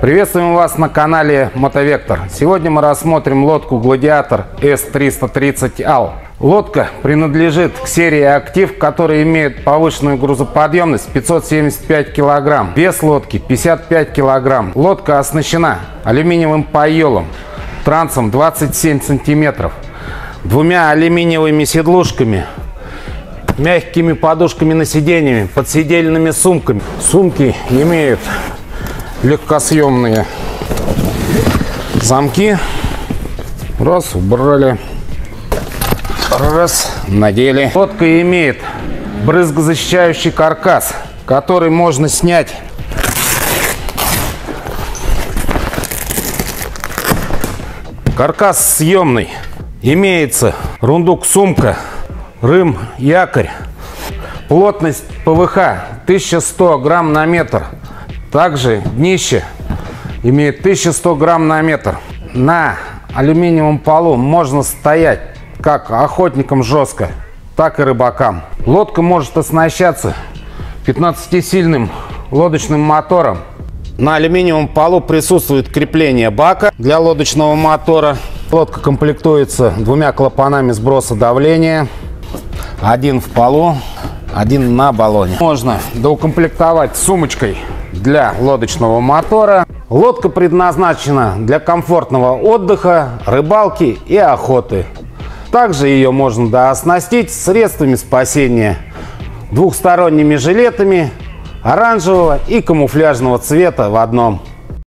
Приветствуем вас на канале Мотовектор. Сегодня мы рассмотрим лодку Гладиатор S330AL. Лодка принадлежит к серии Актив, которая имеет повышенную грузоподъемность 575 кг. Вес лодки 55 кг. Лодка оснащена алюминиевым поелом, трансом 27 см, двумя алюминиевыми седлушками, мягкими подушками на сиденье, подседельными сумками. Сумки имеют легкосъемные замки. Раз, убрали. Раз, надели. Лодка имеет брызгозащищающий каркас, который можно снять . Каркас съемный. Имеется рундук-сумка, рым, якорь. Плотность ПВХ 1100 грамм на метр. Также днище имеет 1100 грамм на метр. На алюминиевом полу можно стоять как охотникам жестко, так и рыбакам. Лодка может оснащаться 15-сильным лодочным мотором. На алюминиевом полу присутствует крепление бака для лодочного мотора. Лодка комплектуется двумя клапанами сброса давления. Один в полу, один на баллоне. Можно доукомплектовать сумочкой для лодочного мотора. Лодка предназначена для комфортного отдыха, рыбалки и охоты. Также ее можно дооснастить средствами спасения, двухсторонними жилетами оранжевого и камуфляжного цвета в одном.